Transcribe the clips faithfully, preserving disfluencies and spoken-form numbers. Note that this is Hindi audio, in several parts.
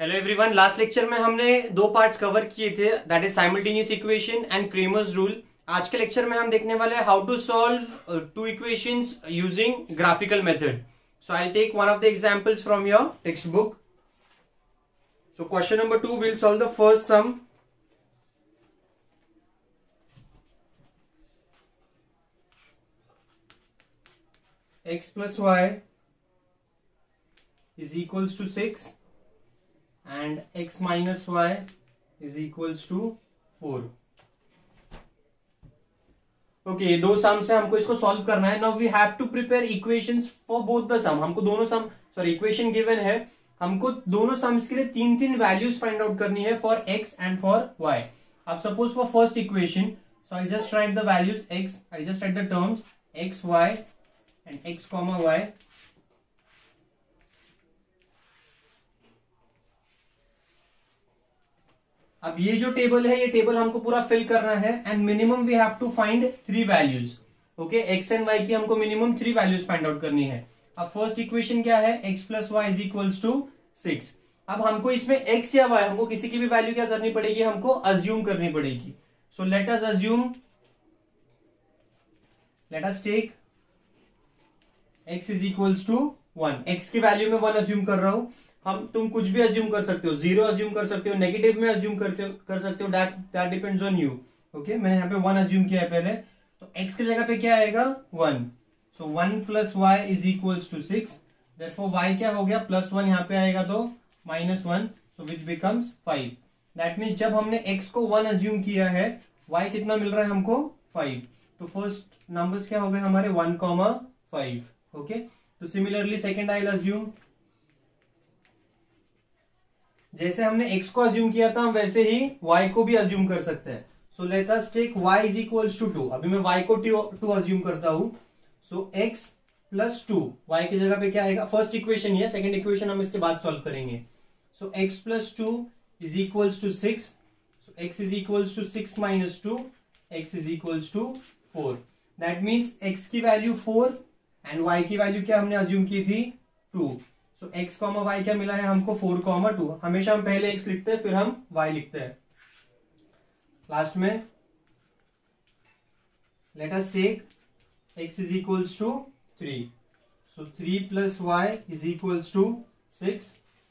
हेलो एवरीवन, लास्ट लेक्चर में हमने दो पार्ट्स कवर किए थे, that is simultaneous equation and Cramer's rule. आज के लेक्चर में हम देखने वाले हैं how to solve two equations using graphical method. So I will take one of the examples from your text book. So question number two, will solve the first sum. x plus y is equals to six and x minus y is equals to four. Okay, ये दो सम से हमको इसको सॉल्व करना है। Now we have to prepare equations for both the sum. हमको दोनों सम सॉरी इक्वेशन गिवन है, हमको दोनों सम्स के लिए तीन तीन वैल्यूज फाइंड आउट करनी है for x and for y। अब suppose for first equation, so I just write the values x, I just write the terms x, y and x comma y. अब ये जो टेबल है, ये टेबल हमको पूरा फिल करना है and minimum we have to find three values. Okay, x and y की हमको minimum three values find out करनी है। अब फर्स्ट इक्वेशन क्या है, x plus y is equals to six. अब हमको इसमें x या y, हमको किसी की भी वैल्यू क्या करनी पड़ेगी, हमको अज्यूम करनी पड़ेगी। So let us assume, let us take x is equals to one. x की वैल्यू में वन अज्यूम कर रहा हूं। हम तुम कुछ भी अज्यूम कर सकते हो, जीरो अज्यूम कर सकते हो, नेगेटिव में अज्यूम करते हो कर सकते हो, that that depends on you. Okay, मैंने यहाँ पे वन अज्यूम किया है पहले, तो x की जगह पे क्या आएगा, one. So one plus y is equals to six, therefore y क्या हो गया, प्लस वन यहाँ पे आएगा तो minus one, so which becomes five. That means जब हमने x को वन अज्यूम किया है, y कितना मिल रहा है हमको, फाइव। तो फर्स्ट नंबर्स क्या हो गए हमारे, वन कॉमा फाइव। ओके, तो similarly second I will assume, जैसे हमने x को अज्यूम किया था वैसे ही y को भी अज्यूम कर सकते हैं। So let us take y is equals to two. अभी मैं y को टू अज्यूम करता हूं। So x plus two, y की जगह पे क्या आएगा, फर्स्ट इक्वेशन है, सेकेंड इक्वेशन हम इसके बाद सॉल्व करेंगे। So x plus two is equals to six, so x is equals to six minus two, x is equals to four. That means x की वैल्यू फोर एंड y की वैल्यू क्या हमने अज्यूम की थी, two. So so, x comma y क्या मिला है हमको, फोर कॉमा टू। हमेशा हम पहले x लिखते हैं फिर हम y लिखते हैं लास्ट में। Let us take x is equals to three, so three plus y is equals to six,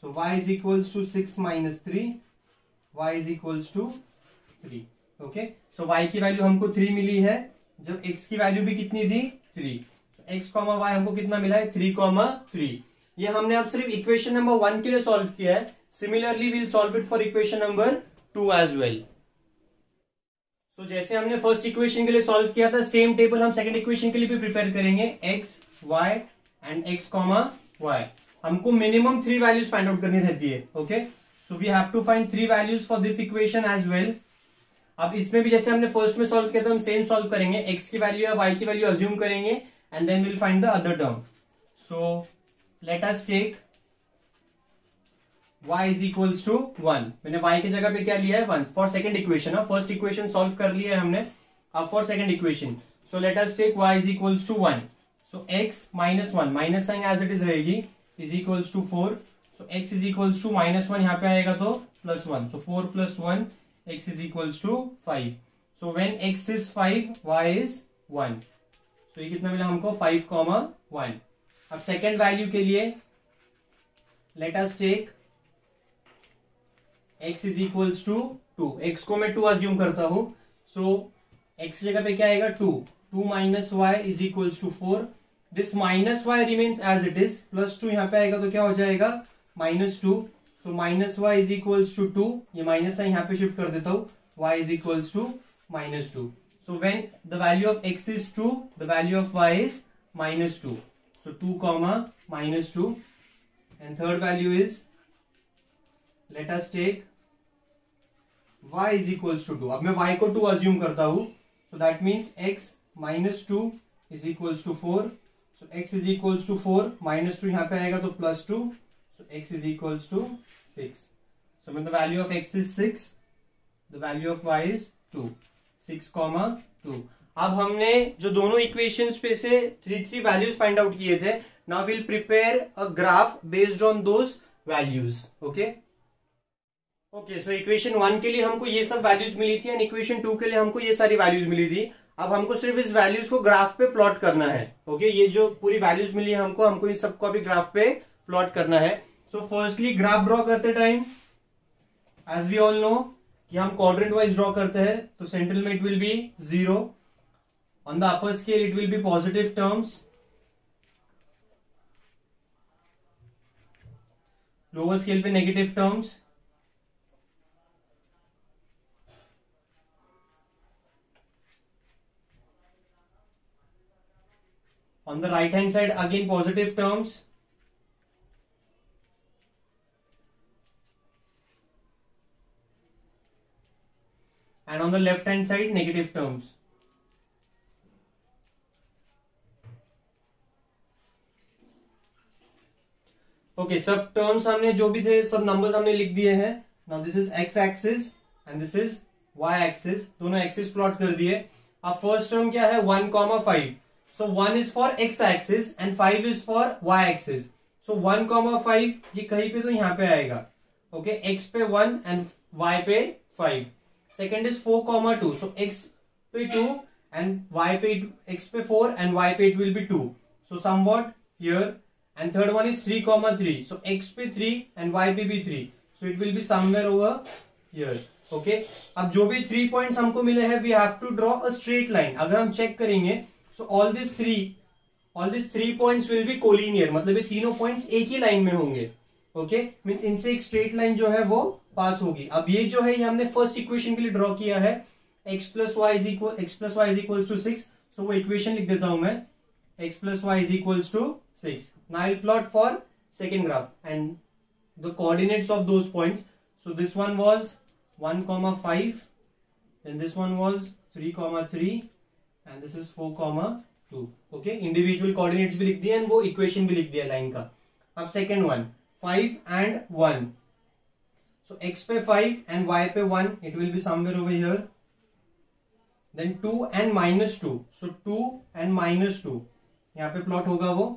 so y is equals to six minus three, y is equals to three. Okay, so y की वैल्यू हमको थ्री मिली है, जब x की वैल्यू भी कितनी थी, थ्री। x कॉमा y हमको कितना मिला है, थ्री कॉमा थ्री। ये हमने अब सिर्फ इक्वेशन नंबर वन के लिए सॉल्व किया है। Similarly we'll solve it for equation number two as well. So जैसे हमने फर्स्ट इक्वेशन के लिए सॉल्व किया था, सेम टेबल हम सेकंड इक्वेशन के लिए भी प्रिपेयर करेंगे, x, y and x comma y। हमको minimum three values find out करनी रहती है। Okay, so we have to find three values for this equation as well. अब इसमें भी जैसे हमने फर्स्ट में सॉल्व किया था, हम सेम सॉल्व करेंगे, x की वैल्यू या y की वैल्यू अज्यूम करेंगे and then we'll find the other term. So let us take y is equals to one. मैंने y की जगह पे क्या लिया है, वन for second equation. अब first equation solve कर लिया है हमने, अब for second equation. So let us take y is equals to one. So x minus one, minus sign as it is रहेगी, is equals to four. So x is equals to minus one यहाँ पे आएगा तो plus one. So four plus one, x is equals to five. So when x is five, y is one. तो ये कितना मिला हमको, फाइव कॉमा वन। अब सेकेंड वैल्यू के लिए let us take x is equals to to. X को मैं टू अज्यूम करता हूं, सो x की जगह पे क्या आएगा, two. Two minus Y is equals to four. This minus Y remains as it is, plus two यहाँ पे आएगा तो क्या हो जाएगा, minus two. So minus Y is equals to two, ये माइनस साइन यहाँ पे शिफ्ट कर देता हूँ, y is equals to minus two. So when the value of x is two, the value of y is minus two. So two comma minus two, and third value is, let us take y is equals to two. अब मैं y को टू assume करता हूँ, so that means x minus two is equals to four. So x is equals to four minus two यहाँ पे आएगा तो plus two, so x is equals to six. So when the value of x is six, the value of y is two. Six comma two. अब हमने जो दोनों इक्वेशंस पे से three three values find out किए थे, now will prepare a graph based on those values. Okay. Okay so equation one के लिए हमको ये सब वैल्यूज मिली थी एंड इक्वेशन टू के लिए हमको ये सारी वैल्यूज मिली थी। अब हमको सिर्फ इस वैल्यूज को ग्राफ पे प्लॉट करना है। ओके okay, ये जो पूरी वैल्यूज मिली है हमको हमको इन सबको अभी ग्राफ पे प्लॉट करना है। सो फर्स्टली ग्राफ ड्रॉ करते time as we all know कि हम क्वाड्रेंट वाइज ड्रॉ करते हैं, तो सेंट्रल में it will be zero, on the upper scale it will be positive terms, lower scale पे negative terms. On the right hand side again positive terms, and on the left hand side negative terms. Okay, सब terms हमने जो भी थे सब numbers हमने लिख दिए हैं। Now this is x axis and this is y axis, दोनों axis plot कर दिए। अब first term क्या है one comma five. So one is for x axis and five is for y axis. So one comma five ये कहीं पे तो यहाँ पे आएगा, ओके okay, x पे वन and y पे five. Second is four comma two, so x पे टू and y पे x पे फोर and y पे it will be two, so somewhat here, and third one is three comma three, so x पे थ्री and y पे भी three, so it will be somewhere over here. Okay okay? अब जो भी थ्री पॉइंट्स हमको मिले हैं we have to draw a straight line. अगर हम चेक करेंगे So all these three, all these three points will be collinear, मतलब ये तीनों पॉइंट्स एक ही लाइन में होंगे। Okay okay? मीन्स इनसे एक स्ट्रेट लाइन जो है वो पास होगी। अब ये जो है ये हमने फर्स्ट इक्वेशन के लिए ड्रॉ किया है, x plus y is equal x plus y is equal to six, so वो इक्वेशन लिख देता हूं मैं, x plus y is equal to six. Now I plot for second graph and the coordinates of those points. So this one was one comma five, then this one was three comma three and this is four comma two. okay, individual coordinates भी लिख दिए and वो equation भी लिख दिया line का। अब second one five and one, so x पे फाइव and y पे one, it will be somewhere over here, then two and minus two, so two and minus two यहाँ पे plot होगा वो,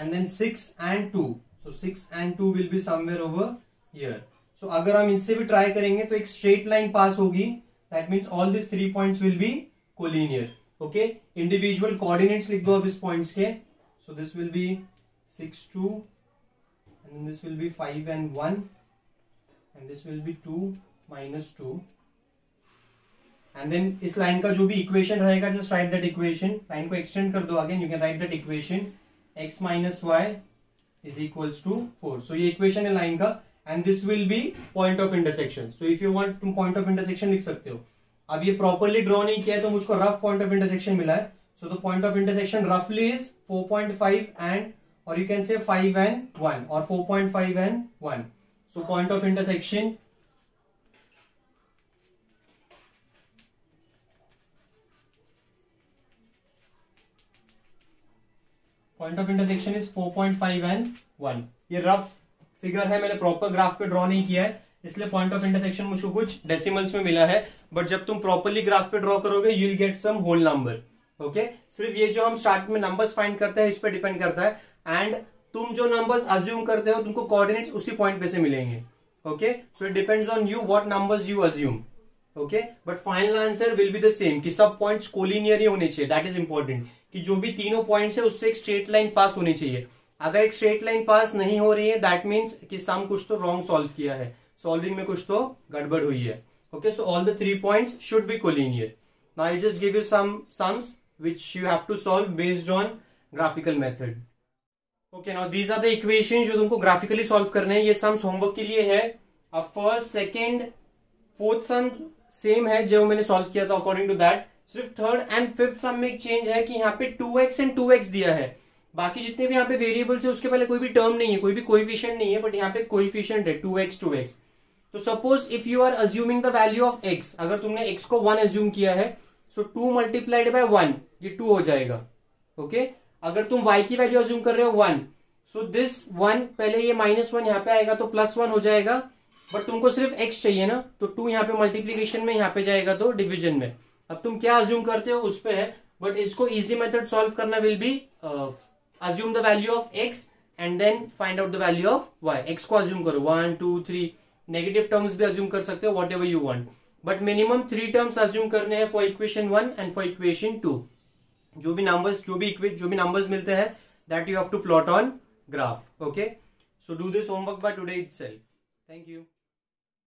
and then six and two, so six and two will be somewhere over here. so अगर हम इनसे भी try करेंगे तो एक straight line pass होगी, that means all these three points will be collinear. Okay individual coordinates लिख दो अब इस पॉइंट्स के, so this will be six two and this will be five and one and this will be two minus two, and then इस लाइन का जो भी इक्वेशन रहेगा just write that equation. Line को एक्सटेंड कर दो again, you can write that equation x minus Y is equals to four, so ये इक्वेशन है लाइन का, and this will be point of intersection. So if you want तुम पॉइंट ऑफ इंटरसेक्शन लिख सकते हो। अब ये प्रॉपरली ड्रॉ नहीं किया है तो मुझको रफ पॉइंट ऑफ इंटरसेक्शन मिला है, so the point of intersection रफली is four point five and और you can say five and one or four point five and one, so point of intersection point of intersection is four point five and one. ये रफ फिगर है, मैंने प्रॉपर ग्राफ पे ड्रॉ नहीं किया है इसलिए पॉइंट ऑफ इंटरसेक्शन मुझको कुछ डेसिमल्स में मिला है, बट जब तुम प्रॉपर्ली ग्राफ पे ड्रॉ करोगे you will get some whole number. Okay सिर्फ ये जो हम स्टार्ट में नंबर्स फाइंड करते हैं इस पर डिपेंड करता है, एंड तुम जो नंबर्स अज्यूम करते हो तुमको कोऑर्डिनेट्स उसी पॉइंट पे से मिलेंगे। Okay so it depends on you what numbers you assume. Okay but final answer will be the same कि सब पॉइंट्स कोलिनियर ही होने चाहिए, दैट इज इंपॉर्टेंट कि जो भी तीनों पॉइंट्स है उससे एक स्ट्रेट लाइन पास होनी चाहिए। अगर एक स्ट्रेट लाइन पास नहीं हो रही है दैट मीन्स कि सम कुछ तो रॉन्ग सॉल्व किया है, सॉल्विंग में कुछ तो गड़बड़ हुई है। Okay so all the three points should be collinear. Now I just give you some sums which you have to solve based on graphical method. Okay now these are the equation जो तुमको ग्राफिकली सॉल्व करने हैं, ये सम्स होमवर्क के लिए है। अब first second fourth sum same है जो मैंने सॉल्व किया था अकॉर्डिंग टू दैट, सिर्फ थर्ड एंड फिफ्थ सम में एक चेंज है कि यहाँ पे two x and two x दिया है, बाकी जितने भी यहाँ पे वेरिएबल्स है उसके पहले कोई भी टर्म नहीं है, कोई भी कोएफिशिएंट नहीं है, बट यहाँ पे कोएफिशिएंट है टू एक्स टू एक्स। तो suppose if you are assuming the value of x, अगर तुमने x को वन अज्यूम किया है so two multiplied by one ये टू हो जाएगा। Okay okay? अगर तुम y की वैल्यू अज्यूम कर रहे हो वन, सो दिस वन पहले ये माइनस वन यहाँ पे आएगा तो प्लस वन हो जाएगा, बट तुमको सिर्फ x चाहिए ना, तो टू यहाँ पे मल्टीप्लीकेशन में यहाँ पे जाएगा तो डिविजन में। अब तुम क्या अज्यूम करते हो उस पर है, बट इसको ईजी मेथड सॉल्व करना will be assume the value of x and then find out the value of y। x को अज्यूम करो one two three negative terms भी अज्यूम कर सकते हो whatever you want, but minimum three terms assume करने हैं for equation one and for equation two. जो भी नंबर्स जो भी इक्वेशन जो भी नंबर्स मिलते हैं that you have to plot on graph. Okay, so do this homework by today itself. Thank you.